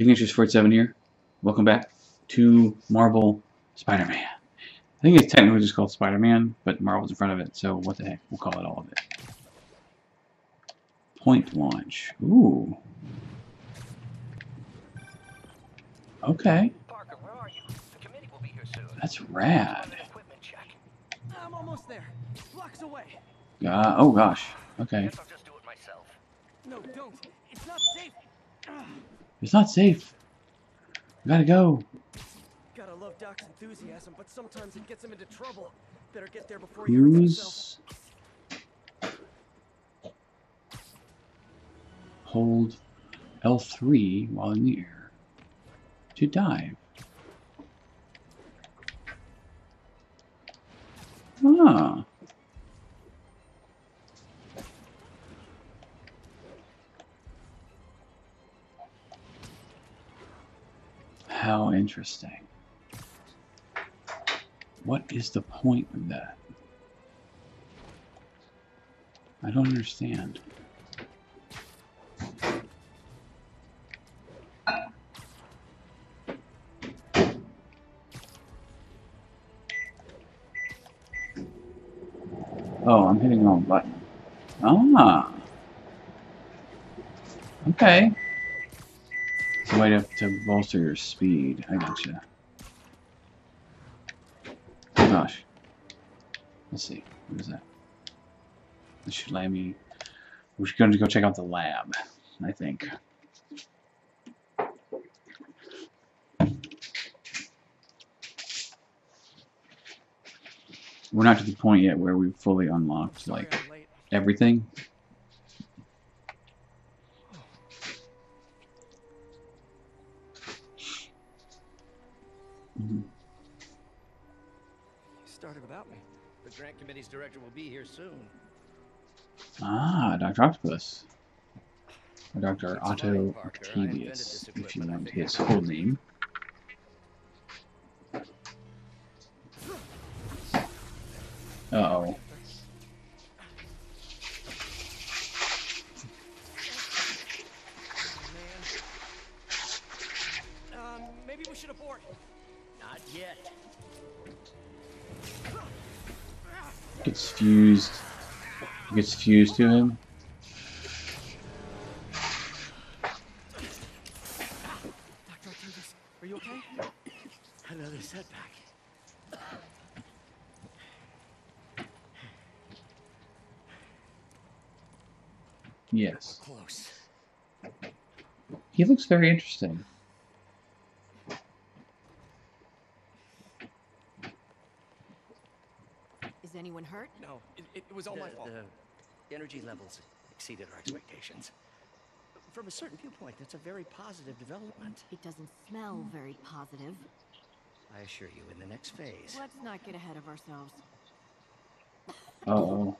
Ignatius487 here. Welcome back to Marvel Spider-Man. I think it's technically just called Spider-Man, but Marvel's in front of it, so what the heck, we'll call it all of it. Point launch. Ooh. Okay. Parker, where are you? The committee will be here soon. That's rad. Equipment check. I'm almost there. Blocks away. Oh gosh. Okay. Guess I'll just do it myself. No, don't. It's not safe. It's not safe. We gotta go. Gotta love Doc's enthusiasm, but sometimes it gets him into trouble. Better get there before you hurt yourself. Hold L3 while in the air to dive. Ah. How interesting. What is the point of that? I don't understand. Oh, I'm hitting the wrong button. Ah. Okay. It's a way to bolster your speed. I gotcha. Oh, gosh. Let's see. What is that? This should let me... We're going to go check out the lab, I think. We're not to the point yet where we've fully unlocked, like, everything. Mm-hmm. You started without me. The grant committee's director will be here soon. Ah, Dr. Octopus. Or Dr. Otto Octavius, if you want his full name. Uh-oh. Maybe we should abort. Not yet. Gets fused. Gets fused to him. Dr. Octavius, are you okay? Another setback. Yes. Close. He looks very interesting. Is anyone hurt? No, it was all my fault. The energy levels exceeded our expectations. From a certain viewpoint, that's a very positive development. It doesn't smell very positive. I assure you, in the next phase... Let's not get ahead of ourselves. Uh-oh.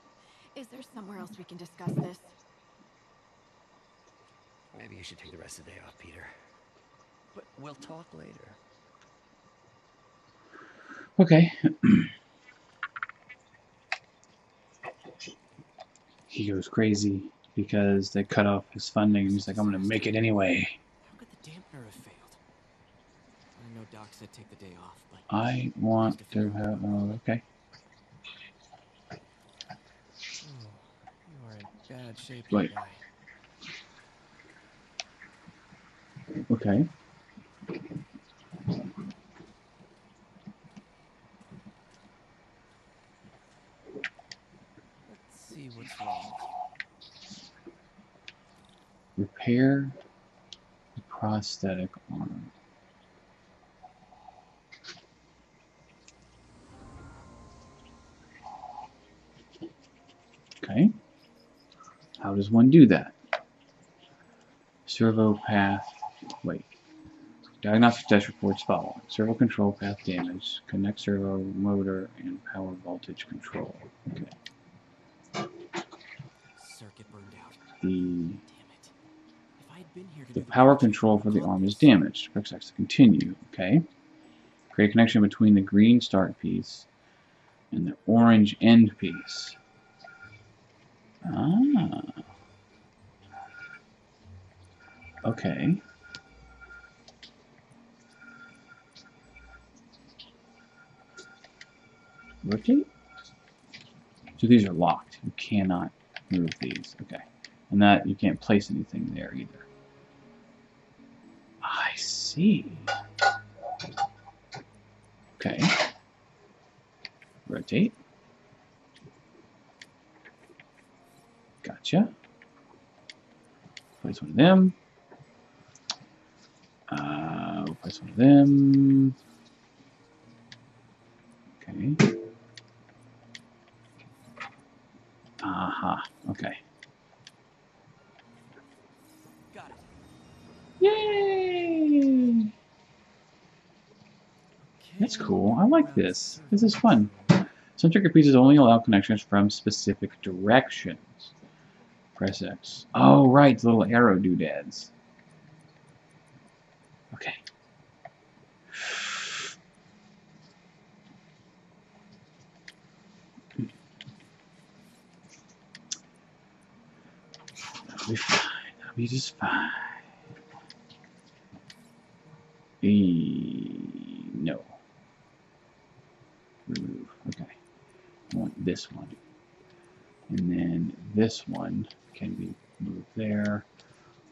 Is there somewhere else we can discuss this? Maybe you should take the rest of the day off, Peter. But we'll talk later. Okay. He goes crazy because they cut off his funding. He's like, I'm going to make it anyway. How could the dampener have failed? I know Doc said take the day off, but... I want to have... Oh, okay. Oh, you are in bad shape, you guy. Okay. Let's see what's wrong. Repair the prosthetic arm. Okay. How does one do that? Servo path. Wait. Diagnostic test reports follow. Servo control path damage. Connect servo motor and power voltage control. Okay. Circuit burned out. Damn it. If I had been here to the power control for the arm is damaged. Press X to continue. Okay. Create a connection between the green start piece and the orange end piece. Ah. Okay. Rotate? So these are locked. You cannot move these. Okay. And that, you can't place anything there either. I see. Okay. Rotate. Gotcha. Place one of them. We'll place one of them. Okay. Aha. Okay. Got it. Yay! That's cool. I like this. This is fun. Some trigger pieces only allow connections from specific directions. Press X. Oh, right, little arrow doodads. Okay. That'll be fine. That'll be just fine. No. Remove. Okay. I want this one. And then this one can be moved there.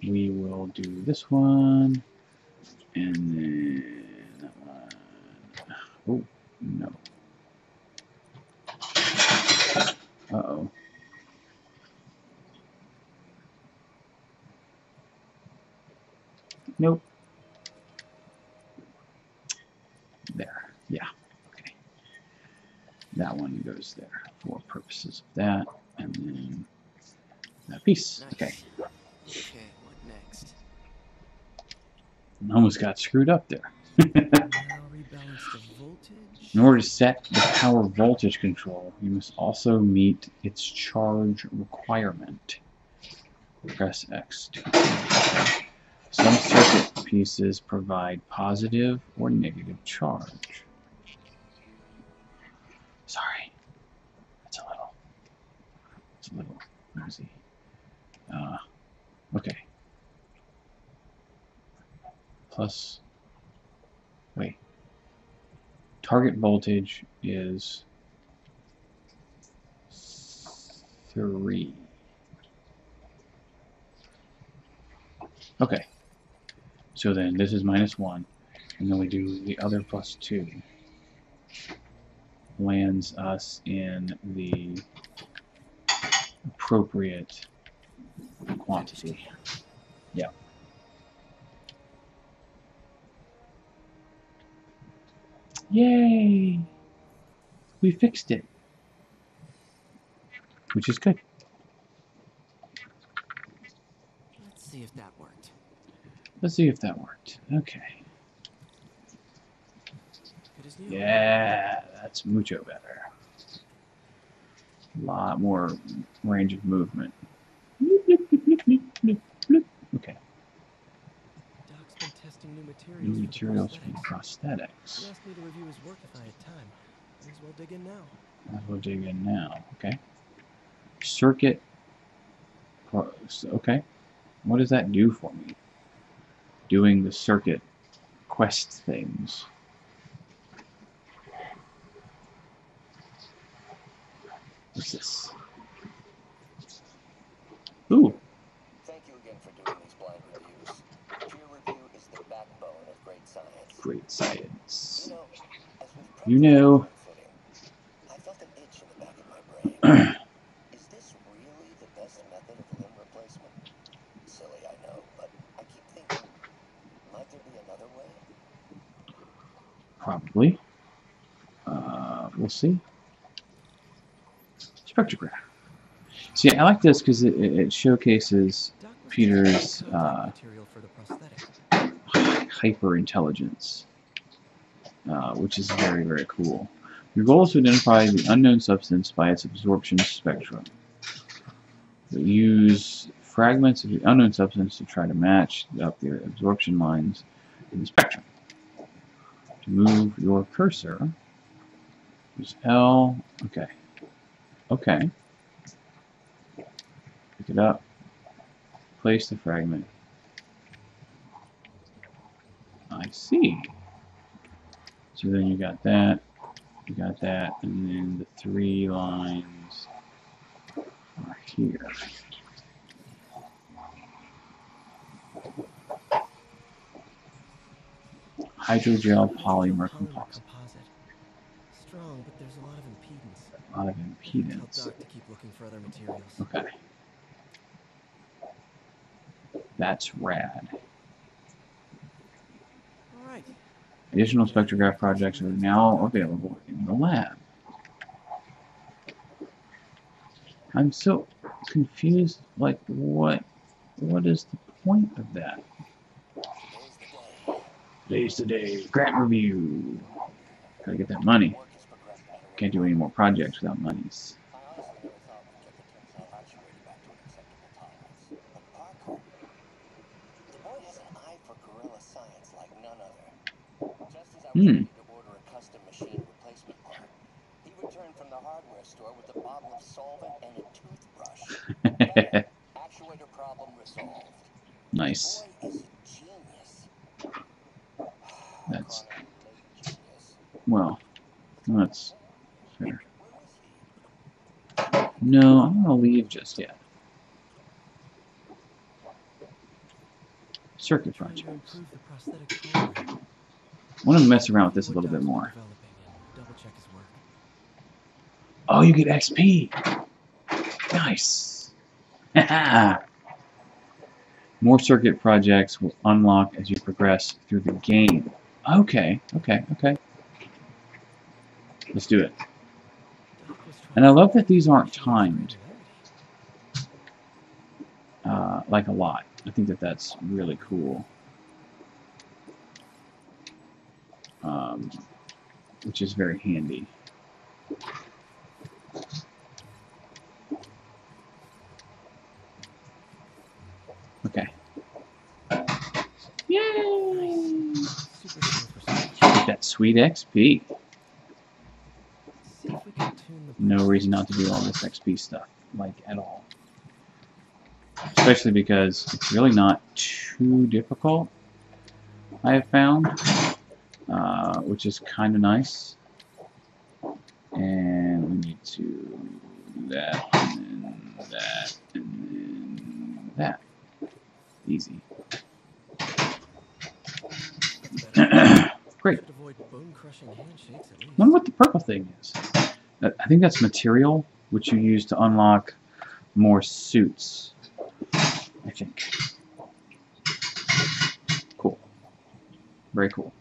We will do this one, and then that one. Oh, no. Uh-oh. Nope. There. Yeah. Okay. That one goes there for purposes of that, and then that piece. Nice. Okay. Okay, what next? Almost got screwed up there. In order to set the power voltage control, you must also meet its charge requirement. Press X. Some circuit pieces provide positive or negative charge. Sorry. It's a little noisy. Okay. Plus, wait. Target voltage is 3. Okay. So then this is -1, and then we do the other +2. Lands us in the appropriate quantity. Yeah. Yay! We fixed it. Which is good. Let's see if that worked. Let's see if that worked. Okay. Yeah, that's mucho better. A lot more range of movement. Okay. Doc's been testing new materials for prosthetics. He asked me to review his work if I had time. Might as well dig in now. Might as well dig in now. Okay. Circuit. Okay. What does that do for me? Doing the circuit quest things. What's this? Ooh. Thank you again for doing these blind reviews. Peer review is the backbone of great science. Great science. You know, I felt an itch in the back of my brain. Is this really the best method of limb replacement? Silly, I know, but I keep thinking, might there be another way? Probably. We'll see. Spectrograph. See, I like this because it showcases Peter's hyper intelligence, which is very, very cool. Your goal is to identify the unknown substance by its absorption spectrum. We use fragments of the unknown substance to try to match up the absorption lines in the spectrum. To move your cursor, use L. Okay. Okay. Pick it up. Place the fragment. I see. So then you got that, and then the three lines are here. Hydrogel polymer composite. Strong, but there's a lot of impedance. A lot of impedance. Tell Doc to keep looking for other materials. Okay. That's rad. All right. Additional spectrograph projects are now available in the lab. I'm so confused, like what is the point of that? Today's the day. Grant review. Gotta get that money. Can't do any more projects without monies. He returned from the hardware store with a bottle of solvent and a toothbrush. Actuator problem resolved. Nice. That's... well, that's fair. No, I'm gonna leave just yet. Circuit projects. I want to mess around with this a little bit more. Oh, you get XP! Nice! More circuit projects will unlock as you progress through the game. Okay, okay, okay. Let's do it. And I love that these aren't timed. Like a lot. I think that that's really cool. Which is very handy. Okay. Yay! That sweet XP. No reason not to do all this XP stuff, like, at all. Especially because it's really not too difficult, I have found. Which is kind of nice. And we need to do that, and then that, and then that. Easy. Great. Remember what the purple thing is. I think that's material, which you use to unlock more suits, I think. Cool. Very cool.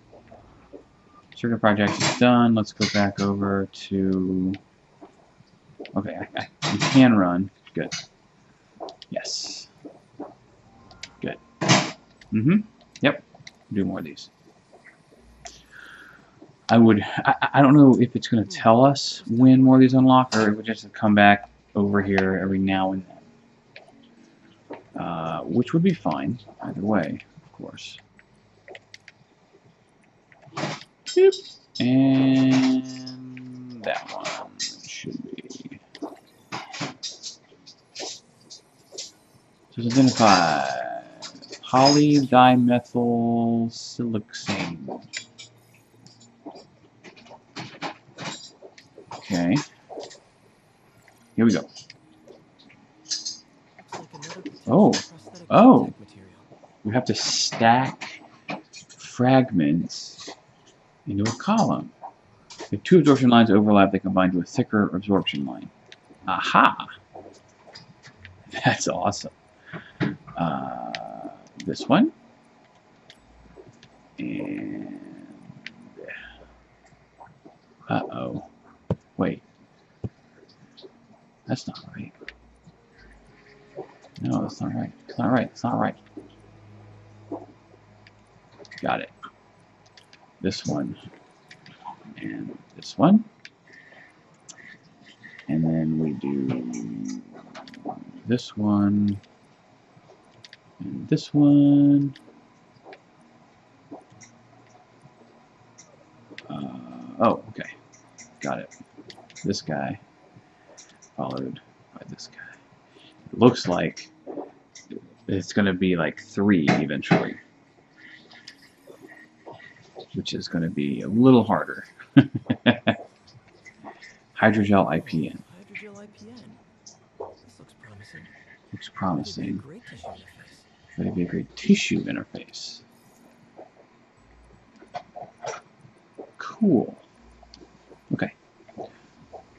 Circuit project is done. Let's go back over to... okay, you can run. Good. Yes. Good. Mm-hmm. Yep. Do more of these. I don't know if it's going to tell us when more of these unlock, or if we just come back over here every now and then. Which would be fine. Either way, of course. And that one should be. Just identify polydimethylsiloxane. Okay. Here we go. Oh. Oh. We have to stack fragments into a column. If two absorption lines overlap, they combine to a thicker absorption line. Aha! That's awesome. This one. And... uh-oh. Wait. That's not right. No, that's not right. It's not right. It's not right. Got it. This one, and this one, and then we do this one, and this one, oh, okay, got it, this guy, followed by this guy. It looks like it's going to be like three eventually. which is going to be a little harder. Hydrogel IPN. This looks promising. Looks promising. But it'd be a great tissue interface. Cool. Okay.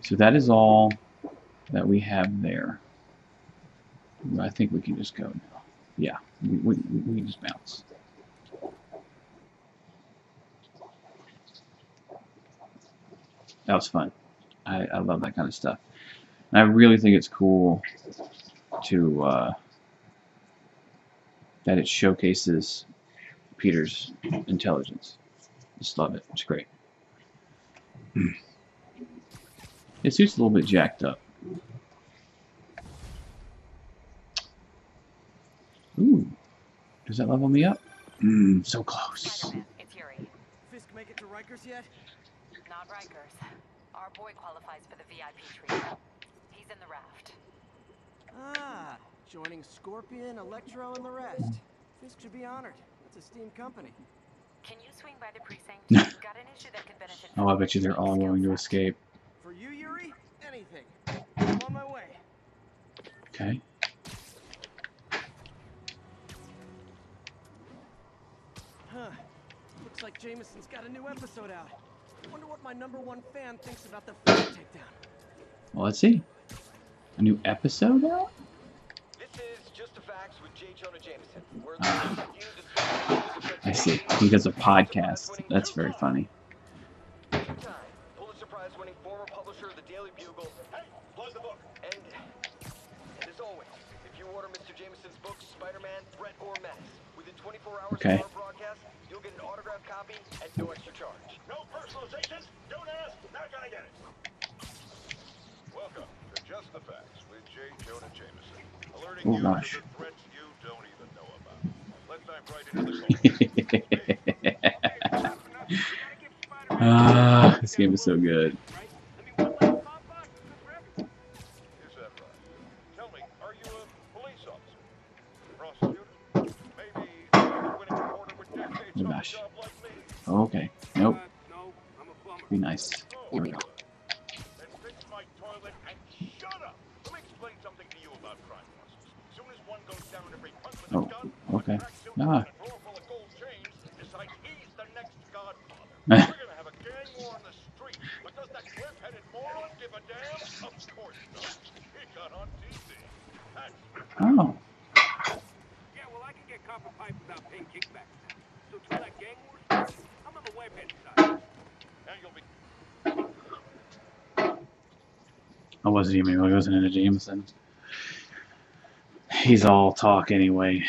So that is all that we have there. I think we can just go now. Yeah, we can just bounce. That was fun. I love that kind of stuff. And I really think it's cool to that it showcases Peter's intelligence. Just love it. It's great. His suit's a little bit jacked up. Ooh, does that level me up? So close. It's Yuri. Fisk make it to Rikers yet? Not Rikers. Our boy qualifies for the VIP treatment. He's in the raft. Ah, joining Scorpion, Electro, and the rest. Fisk should be honored. It's a steam company. Can you swing by the precinct? Got an issue that could benefit. Oh, I bet you they're all willing to escape. For you, Yuri, anything. I'm on my way. Okay. Huh. Looks like Jameson's got a new episode out. Wonder what my #1 fan thinks about the first takedown. Well, let's see. A new episode out? This is Just the Facts with J. Jonah Jameson. We're I see. He does a podcast. That's very funny. Pulitzer Prize-winning former publisher of the Daily Bugle. Hey, close the book. And as always, if you order Mr. Jameson's book, Spider-Man, Threat or Menace, within 24 hours of our broadcast, you'll get an autographed copy at no extra charge. No personalizations. Don't ask. Not gonna get it. Welcome to Just the Facts with J. Jonah Jameson. Alerting you to the threats you don't even know about. Let's dive right into the Ah, this game is so good. Oh gosh. Oh, okay. Nope. Be nice. There we go. Oh, okay. Ah. Oh. I wasn't even listening to Jameson. He's all talk anyway.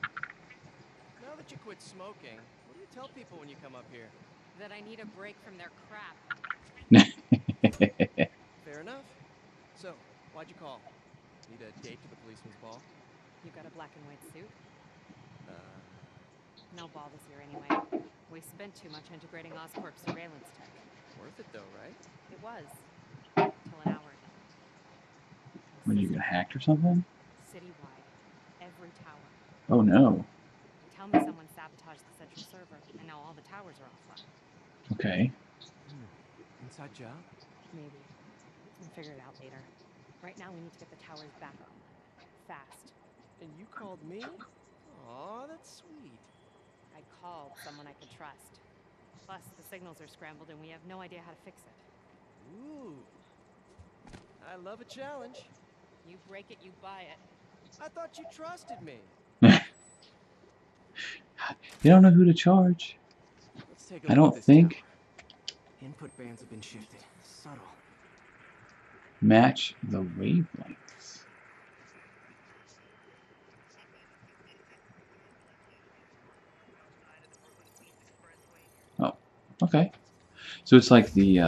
Now that you quit smoking, what do you tell people when you come up here? That I need a break from their crap. Fair enough. So, why'd you call? Need a date to the policeman's ball? You got a black and white suit? No ball this year anyway. We spent too much integrating Oscorp surveillance tech. Worth it though, right? It was. Till an hour ago. When you get hacked or something? Citywide. Every tower. Oh no. Tell me someone sabotaged the central server, and now all the towers are offline. Okay. Inside job? Maybe. We'll figure it out later. Right now we need to get the towers back on. Fast. And you called me? Aw, that's sweet. I called someone I could trust. Plus, the signals are scrambled and we have no idea how to fix it. Ooh. I love a challenge. You break it, you buy it. I thought you trusted me. You don't know who to charge. Let's take a I don't think. Tower. Input bands have been shifted. Subtle. Match the wavelengths. Okay, so it's like the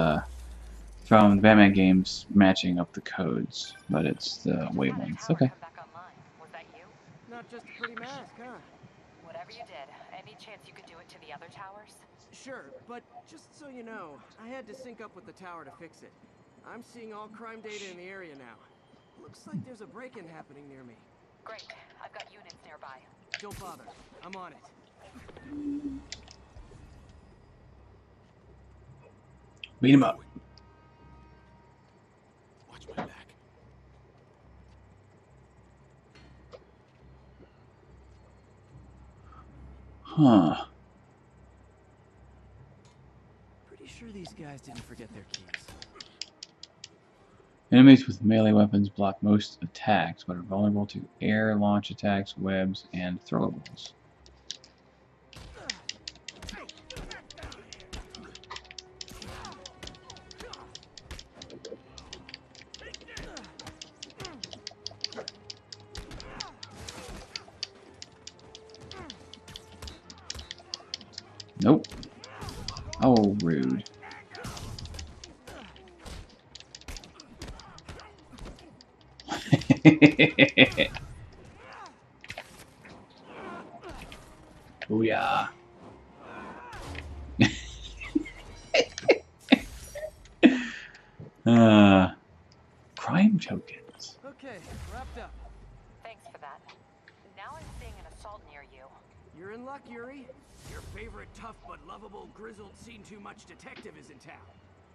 from Batman games matching up the codes, but it's the wavelengths. Okay. Was that you? Not just a pretty mask, huh? Whatever you did, any chance you could do it to the other towers? Sure, but just so you know, I had to sync up with the tower to fix it. I'm seeing all crime data in the area now. Looks like there's a break-in happening near me. Great, I've got units nearby. Don't bother. I'm on it. Beat him up. Watch my back. Huh. Pretty sure these guys didn't forget their keys. Enemies with melee weapons block most attacks, but are vulnerable to air launch attacks, webs, and throwables. Nope. Oh, rude. Oh yeah. Crime tokens. Okay, wrapped up. Thanks for that. Now I'm seeing an assault near you. You're in luck, Yuri. Your favorite tough but lovable grizzled seen too much detective is in town.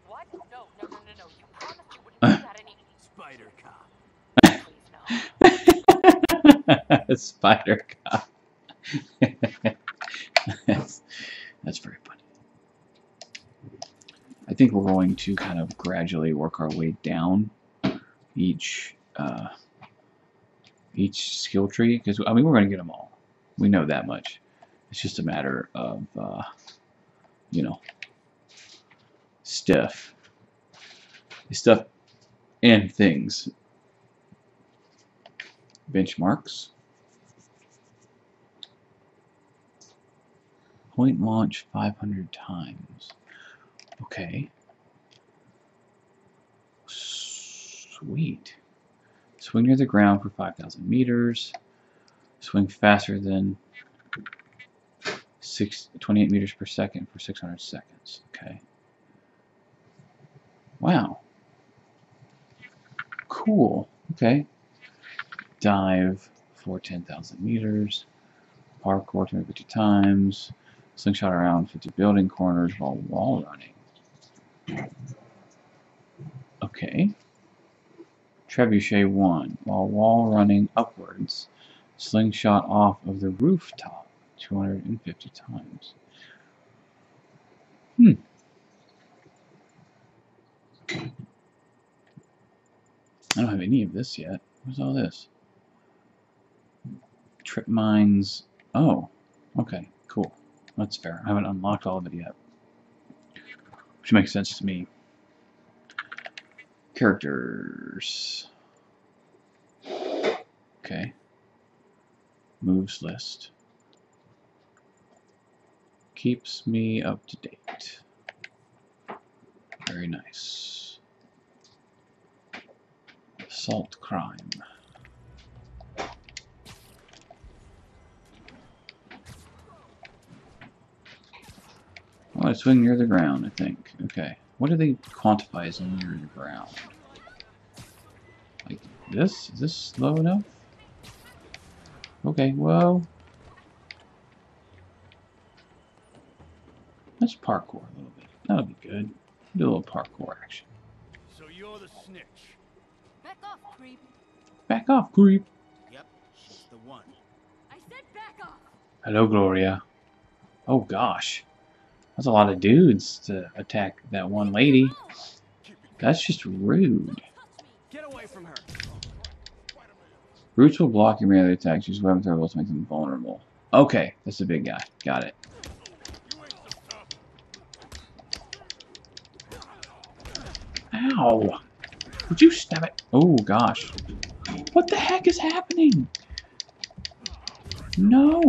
What? No. You promised you wouldn't do that any Spider Cop. Spider cop. That's very funny. I think we're going to kind of gradually work our way down each skill tree, because I mean we're going to get them all. We know that much. It's just a matter of you know, stuff and things. Benchmarks, point launch 500 times. Okay, sweet. Swing near the ground for 5,000 meters. Swing faster than 28 meters per second for 600 seconds. Okay. Wow. Cool. Okay. Dive for 10,000 meters, parkour 250 times, slingshot around 50 building corners while wall running. Okay. Trebuchet 1, while wall running upwards, slingshot off of the rooftop 250 times. I don't have any of this yet. Where's all this? Trip mines. Oh, okay, cool. That's fair. I haven't unlocked all of it yet, which makes sense to me. Characters. Okay. Moves list. Keeps me up to date. Very nice. Assault crime. Well, I swing near the ground, I think. Okay. What do they quantify as near the ground? Like this? Is this slow enough? Okay, well. Let's parkour a little bit. That'll be good. Do a little parkour action. So you're the snitch. Back off, creep. Back off, creep. Yep, she's the one. I said back off. Hello, Gloria. Oh, gosh. That's a lot of dudes to attack that one lady. That's just rude. Get away from her. Roots will block your melee attacks. Use weapon throwables to make them vulnerable. Okay, that's a big guy. Got it. Ow! Would you stab it? Oh gosh! What the heck is happening? No.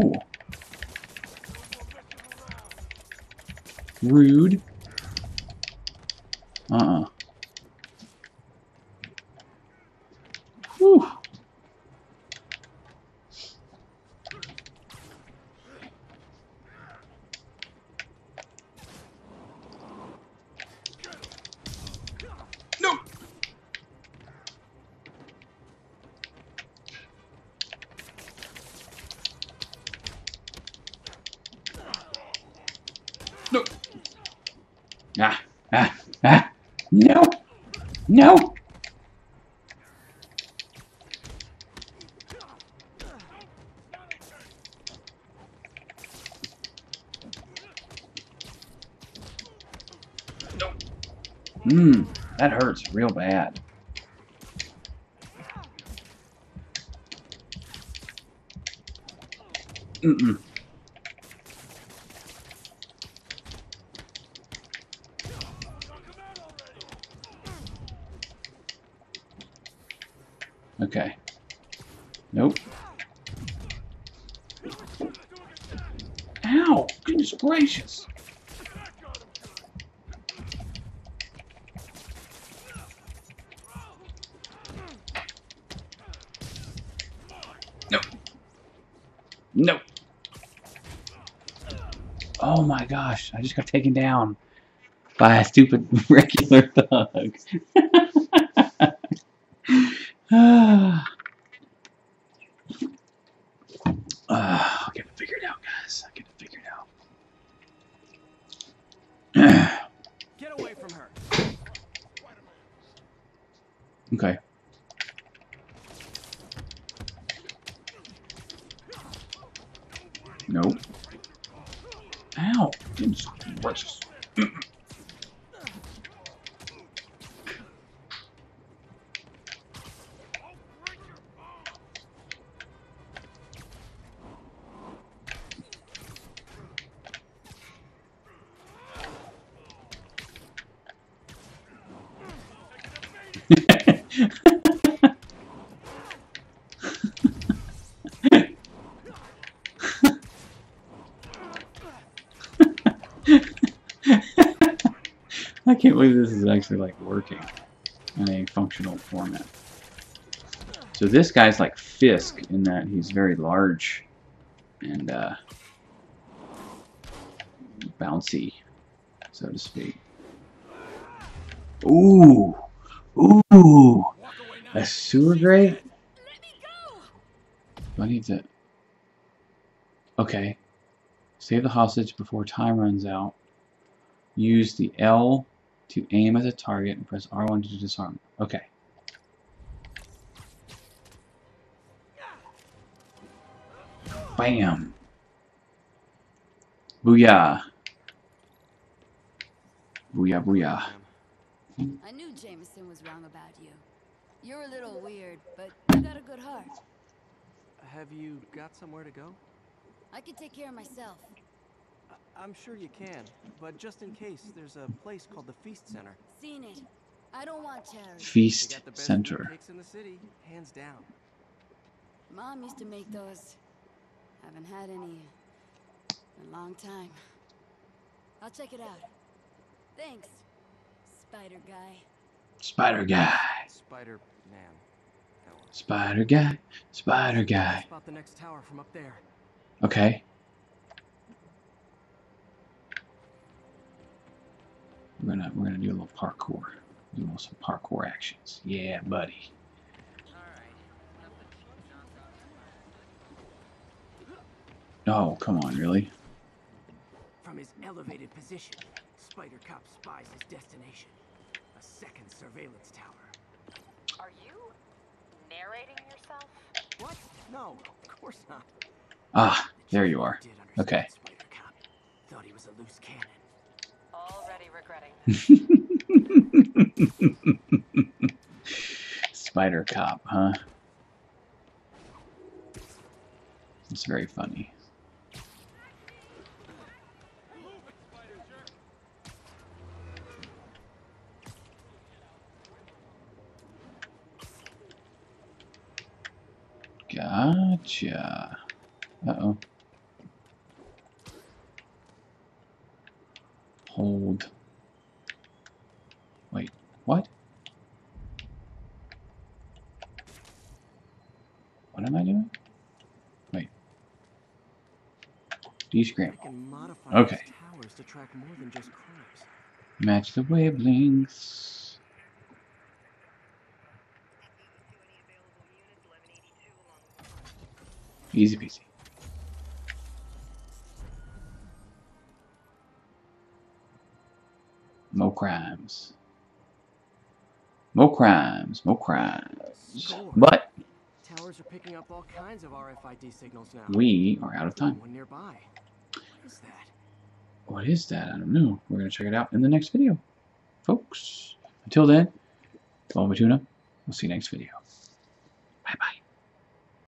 Rude. Whew. No. No. No. No. Mmm, that hurts real bad. Mm-mm. Okay. Nope. Ow! Goodness gracious! No. Oh my gosh, I just got taken down by a stupid regular thug. I'll get it figured out, guys. I'll get it figured out. Get away from her. Okay. Nope. Ow! Goodness gracious. I can't believe this is actually like working in a functional format. So this guy's like Fisk in that he's very large and bouncy, so to speak. Ooh, ooh, a sewer grate. Do I need to? Okay, save the hostage before time runs out. Use the L to aim at the target and press R1 to disarm. Okay. Bam. Booyah. Booyah, booyah. I knew Jameson was wrong about you. You're a little weird, but you got a good heart. Have you got somewhere to go? I can take care of myself. I'm sure you can, but just in case, there's a place called the Feast Center. Seen it. I don't want charity. Feast Center. Cakes in the city, hands down. Mom used to make those. Haven't had any in a long time. I'll check it out. Thanks, Spider Guy. Spider Guy. Spider Man. No. Spider Guy. Spider Guy. Spot the next tower from up there. Okay. We're gonna do a little parkour. Do some parkour actions. Yeah, buddy. Oh, come on, really? From his elevated position, Spider Cop spies his destination. A second surveillance tower. Are you narrating yourself? What? No, of course not. Ah, there you are. Okay. Spider Cop thought he was a loose cannon. Already regretting that. Spider Cop, huh? It's very funny. Gotcha. Uh-oh. Hold. Wait, what? What am I doing? Wait. Descramble. Okay. Match the wavelengths. Easy peasy. More crimes. More crimes, more crimes. But towers are picking up all kinds of RFID signals now. We are out of time. Nearby. What is that? What is that? I don't know. We're gonna check it out in the next video, folks. Until then, follow my tuna. We'll see you next video. Bye bye.